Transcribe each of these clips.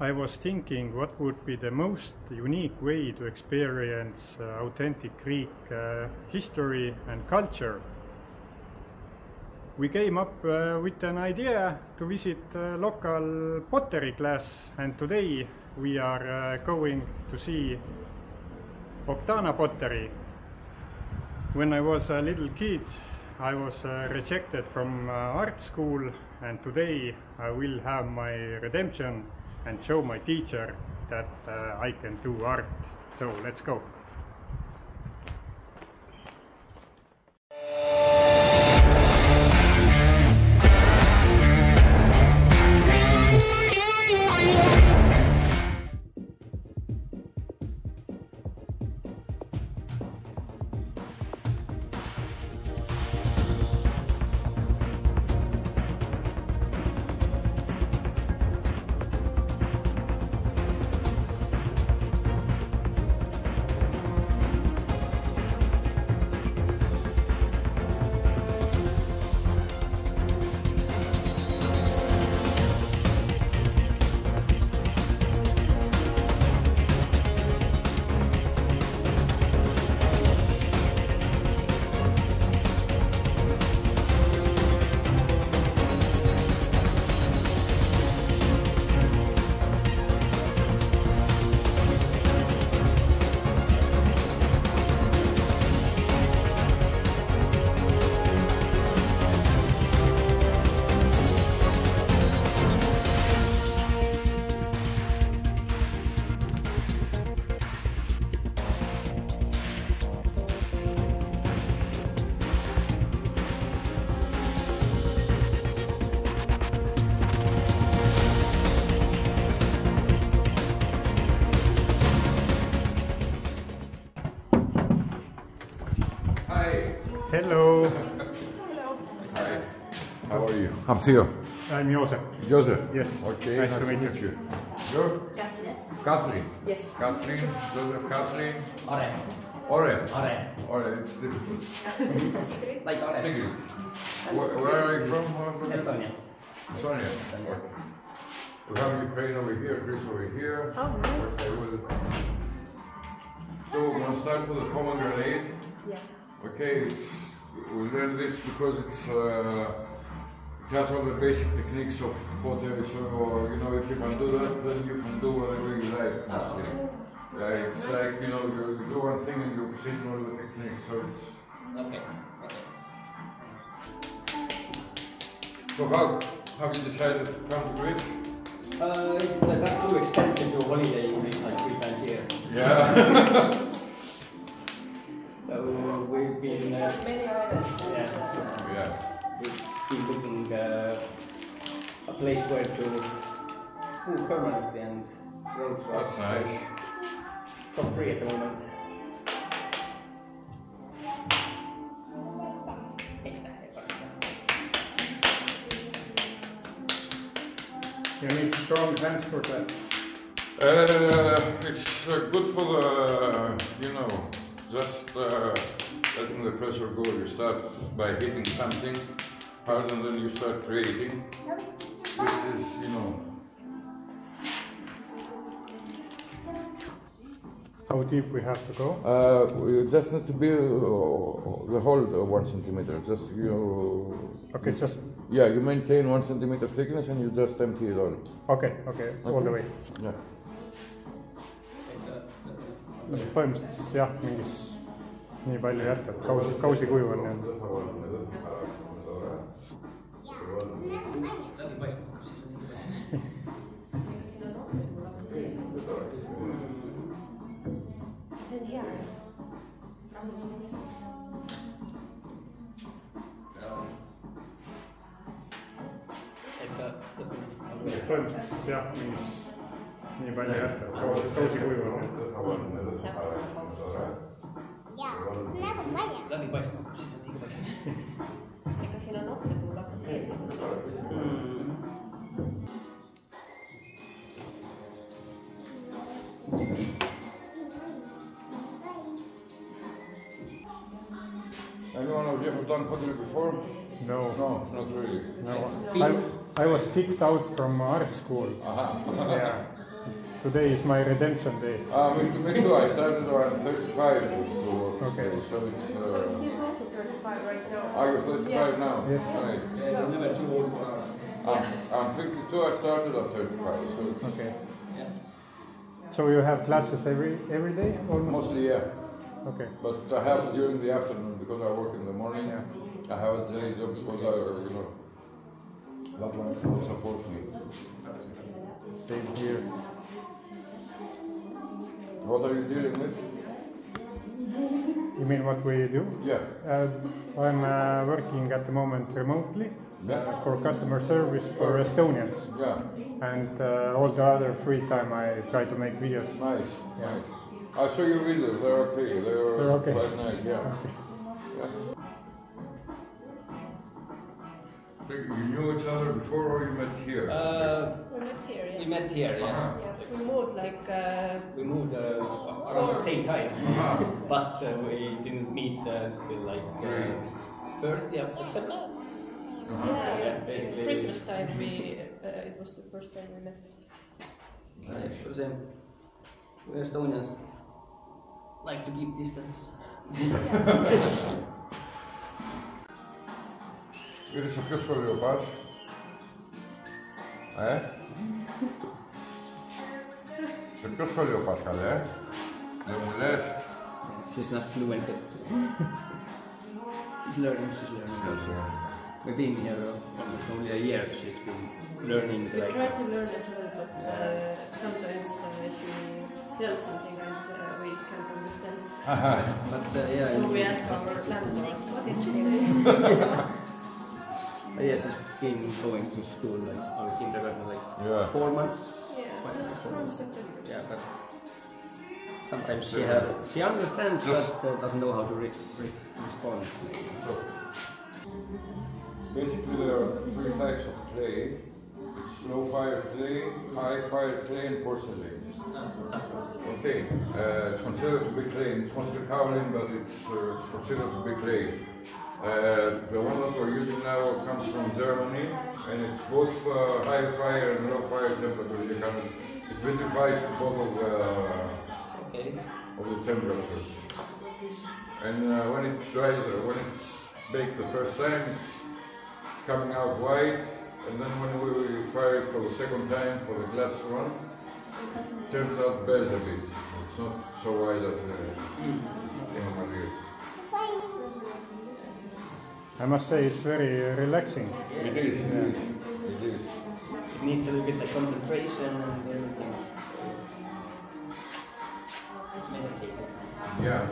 I was thinking what would be the most unique way to experience authentic Greek history and culture. We came up with an idea to visit local pottery class, and today we are going to see Oktana pottery. When I was a little kid, I was rejected from art school, and today I will have my redemption and show my teacher that I can do art. So let's go! Hello. Hello. Hi. How are you? I'm Theo. I'm Joseph. Joseph? Yes. Okay, nice to meet you. You're? Catherine. Catherine? Yes. Catherine, Joseph, Catherine. Ore. Ore. Ore. Ore, it's difficult. Like Ore. Sigrid. Where are you from? Estonia. Estonia. We have Ukraine over here, Greece over here. Oh, nice. Okay, so we're going to start with a pomegranate. Yeah. Okay, we learn this because it's just all the basic techniques of pottery. So, you know, if you can do that, then you can do whatever you like, mostly. Yeah, it's like, you know, you do one thing and you see all the techniques. So it's... Okay, okay. So how have you decided to come to Greece? It's not too expensive to a holiday in Greece, like 3 times a year. Yeah. So we've been looking a place where to cool permanently, and Rhodes was nice. Top 3 at the moment. You need strong hands for that. It's good for the, you know, just letting the pressure go. You start by hitting something hard and then you start creating. This is, you know... How deep we have to go? You just need to be the whole 1 centimeter. Just you... Okay, just... Yeah, you maintain 1 centimeter thickness and you just empty it all. Okay, okay, all the way. Yeah. Põhimõtteliselt jah, mingis nii palju jätta, et kausi kuju on jäänud. See on hea. Põhimõtteliselt jah, mingis nii palju jätta, et kausi kuju on jäänud. Anyone of you have done pottery before? No. No, not really. No. I was kicked out from art school. Uh-huh. Yeah. Today is my redemption day. Me too. I started around 35. Okay. So it's. He's also 35 right now. Are you 35 now? Yes. Right. Yeah, so, never too old for us. I'm 52. I started at 35. So it's, okay. Yeah. So you have classes every day? Almost? Mostly, yeah. Okay. But I have it during the afternoon because I work in the morning. Yeah. I have a day job because I, you know, that one will support me. Same here. What are you dealing with? You mean what we do? Yeah. I'm working at the moment remotely for customer service for Estonians. Yeah. And all the other free time I try to make videos. Nice, nice. I saw your videos, they're okay. They're okay. Quite nice, yeah. Okay. Yeah. So you knew each other before, or you met here? We met here, yes. We met here, yeah. Uh-huh. Yeah. We moved like... we moved around the same time, uh-huh. But we didn't meet until like 30 after summer. Uh-huh. Yeah, yeah, basically. Christmas time, we, it was the first time we met. Nice. We Estonians like to keep distance. Πήρες σε ποιο σχολείο πας? Σε ποιο σχολείο πας καλέ, δεν μου λες? She's not fluent. She's learning, she's learning. We've been here only a year, she's been learning. We try to learn as well, but sometimes if she tells something we can't understand. But, yeah, so we ask our landlord, what did she say? Yes, yeah, it's been going to school like on kindergarten like 4 months. Yeah, 5 months, from September. Yeah, but sometimes she understands but doesn't know how to respond. So basically there are 3 types of clay: slow fire clay, high fire clay, and porcelain. Okay, it's considered to be clay. It's mostly kaolin, but it's considered to be clay. The one that we're using now comes from Germany, and it's both high fire and low fire temperature. You can, it vitrifies to both of the temperatures. And when it dries, when it's baked the first time, it's coming out white, and then when we fire it for the second time for the glass one, it turns out beige a bit. It's not so white as it normally is. I must say it's very relaxing. Yes. It is, yeah. It is. It needs a little bit like concentration and everything. Yeah.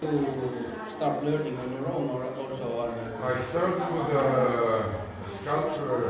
You start learning on your own or also on... I started with a sculpture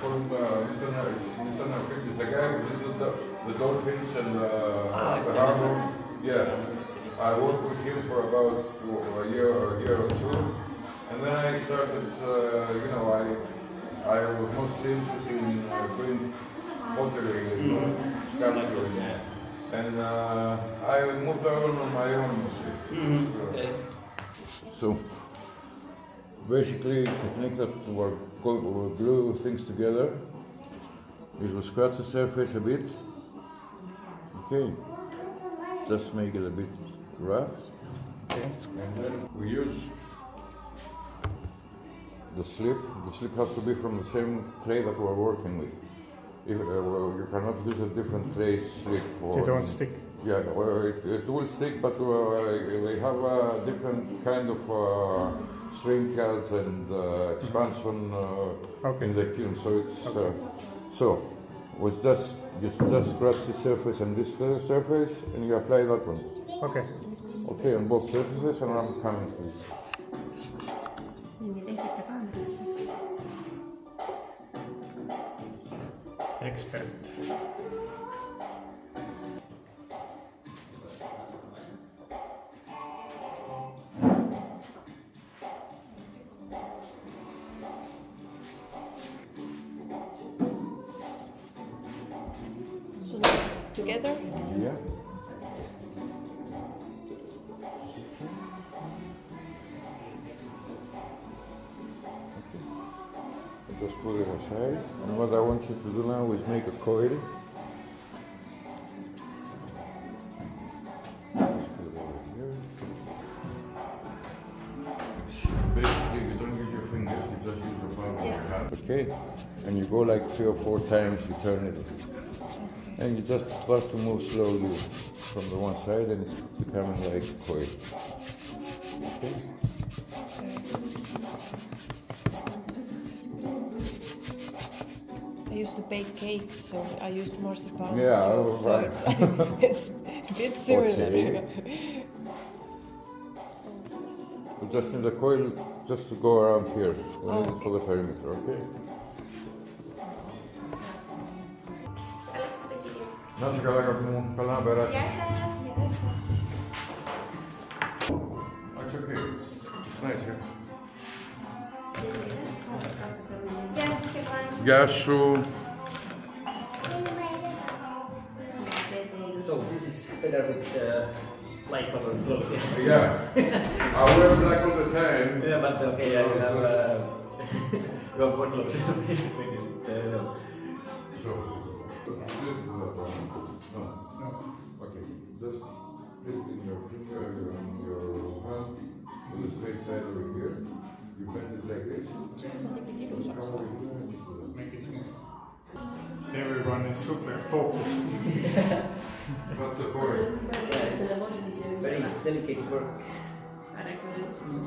from Mr. It's the guy who did the dolphins and the harbor. Yeah. I worked with him for about a year or two, and then I started, you know, I was mostly interested in doing pottery, sculpture, and I moved around on my own mostly. So basically, the technique that will glue things together is to scratch the surface a bit, okay, just make it a bit rough, okay. And then we use the slip. The slip has to be from the same clay that we're working with. If, you cannot use a different clay slip. They don't stick. Yeah, or it will stick, but they have a different kind of string cuts and expansion in the kiln. So it's so. Was just you just scratch the surface and this surface, and you apply that one. Okay. Okay, on both surfaces, and I'm coming to it. Expert. Together? Yeah. Just put it aside. And what I want you to do now is make a coil. Just put it over here. Basically, you don't use your fingers, you just use your palm or your hand. Okay, and you go like 3 or 4 times, you turn it. And you just start to move slowly from the one side, and it's becoming like a coil. Okay. I used to bake cakes, so I used marzipan. Yeah, so, right. So it's a bit similar. Okay. We just need the coil just to go around here, okay, for the perimeter, okay? Γεια σας, καλά αγαπητοί μου. Καλά να περάσεις. Γεια σας. Γεια σας. That's okay. It's nice, yeah? Γεια σας, Κεφάνη. Γεια σου. So, this is better with light colored clothes, yeah? Yeah. I wear black all the time. Yeah, but okay, yeah, you have more clothes. So, okay, just lift in your finger and your hand to the straight side over here. You bend it like this. Make it smooth. Everyone is super focused. That's a point. It's a very delicate work. And I can do something.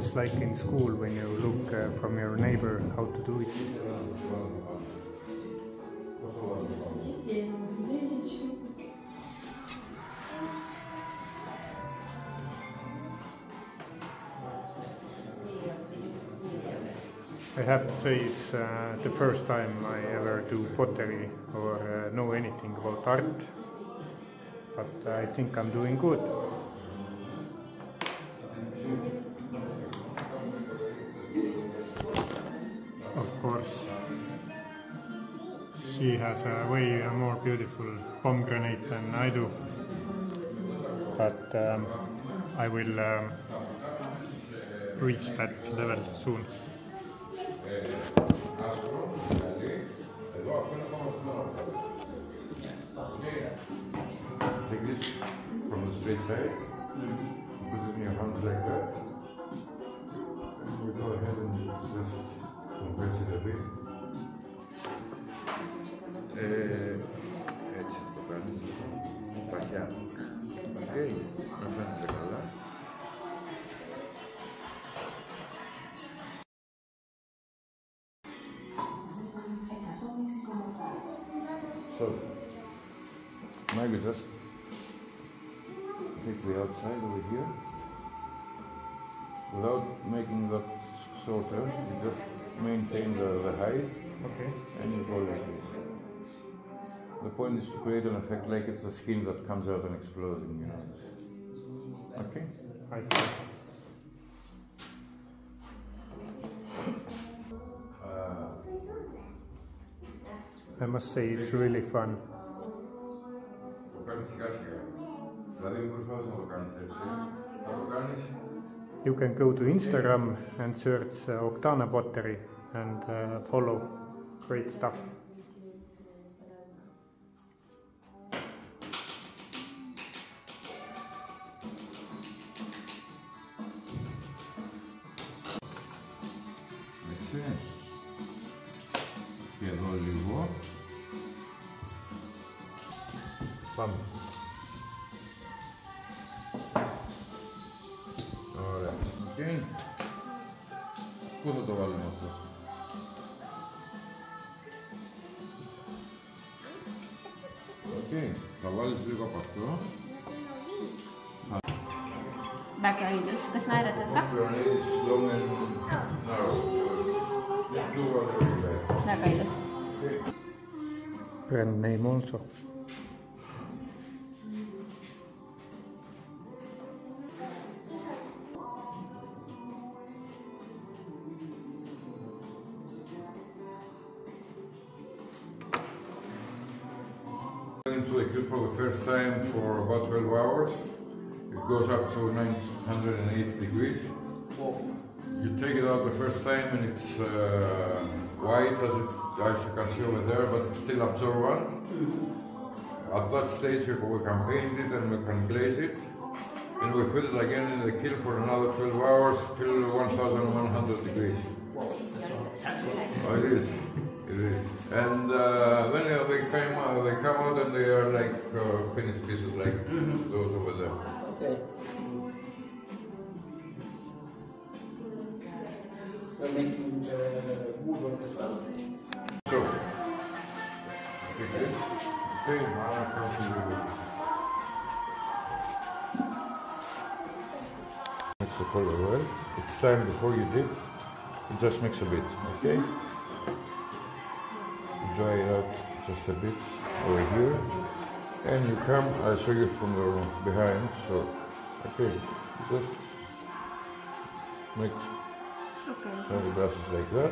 It's like in school when you look from your neighbor how to do it. I have to say it's the first time I ever do pottery or know anything about art, but I think I'm doing good. She has a way more beautiful pomegranate than I do, but I will reach that level soon. Take this from the straight side, put it in your hands like that, and we go ahead and just compress it a bit. Έτσι το κάνεις, παχιά, okay, να φαίνεται καλά. So, maybe just take the outside over here, without making that shorter, you just maintain the height, okay, and you go like this. The point is to create an effect like it's a skin that comes out and explodes in your hands. Okay? Hi. I must say it's really fun. You can go to Instagram and search Oktana Pottery and follow great stuff. Και εδώ λίγο. Πάμε. Ωραία. Okay. Πού θα το βάλουμε αυτό? Okay. Θα βάλεις λίγο από αυτό. Μπακαρίδος, πες να έρατε τα. Brand name also. first time for about 12 hours. It goes up to 908 degrees. You take it out the first time and it's white, as you can see over there, but it's still absorbent. At that stage we can paint it and we can glaze it. And we put it again in the kiln for another 12 hours till 1100 degrees. Oh, it is. It is. And then they come out and they are like finished pieces like those over there. Okay. So making the woodwork as well. So, okay, now comes the woodwork. Mix the color well. It's time before you dip. You just mix a bit, okay? Dry it out just a bit over here, and you come. I show you from the behind. So, okay, just mix. Okay. The brushes like that.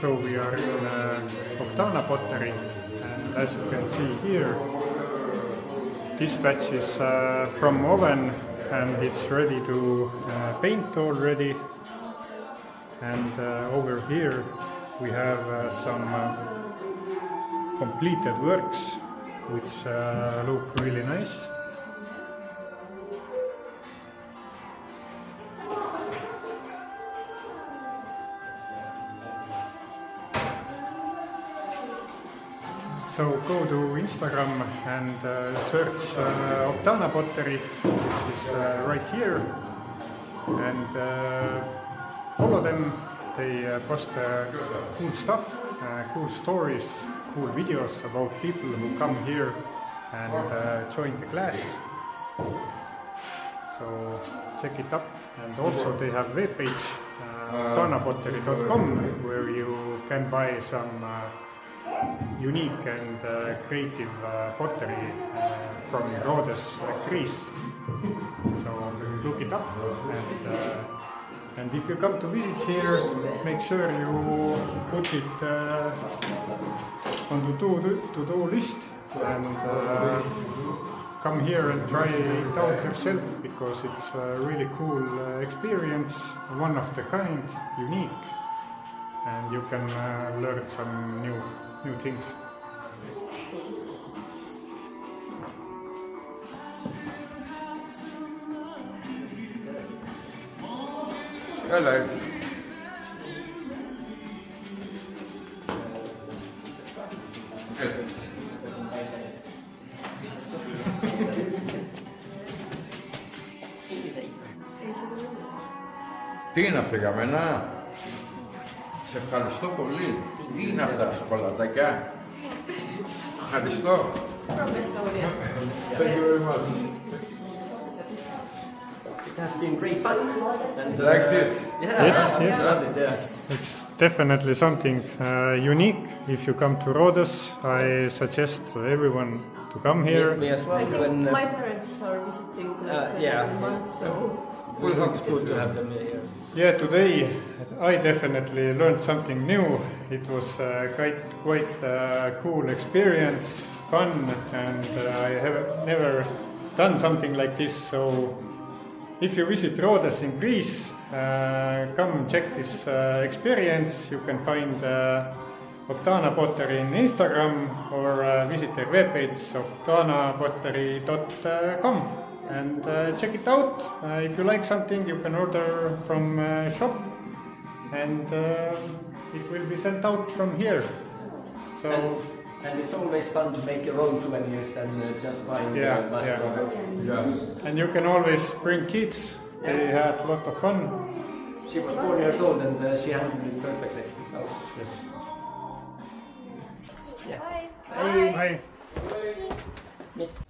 So we are in Oktana Pottery, and as you can see here, this batch is from oven and it's ready to paint already. And over here we have some completed works which look really nice. So go to Instagram and search Oktana Pottery, which is right here, and follow them. They post cool stuff, cool stories, cool videos about people who come here and join the class. So check it up, and also they have webpage octanapottery.com, where you can buy some unique and creative pottery from Rhodes, Greece. So look it up, and if you come to visit here, make sure you put it on the to-do list, and come here and try it out yourself, because it's a really cool experience, one of the kind, unique, and you can learn some new things. Hello. Good. Τι είναι αυτά για μένα; Σε ευχαριστώ πολύ. Τι είναι αυτά σκολατάκια; Ευχαριστώ. Thank you very much. It has been great fun. And, like this. Yeah. Yes, yes. Yes. It's definitely something unique. If you come to Rhodes, I suggest everyone to come here. Me as well. I think my parents are visiting. Yeah. So. We'll have to have them here. Yeah, today I definitely learned something new. It was quite a cool experience, fun, and I have never done something like this. So if you visit Rhodes in Greece, come check this experience. You can find Oktana Pottery in Instagram, or visit their webpage octanapottery.com. And check it out. If you like something, you can order from shop, and it will be sent out from here. So and it's always fun to make your own souvenirs than just buying mass products. And you can always bring kids. They had a lot of fun. She was 4 years old and she handled it perfectly. So, yes. Yeah. Hi. Hi. Hi. Hi. Miss.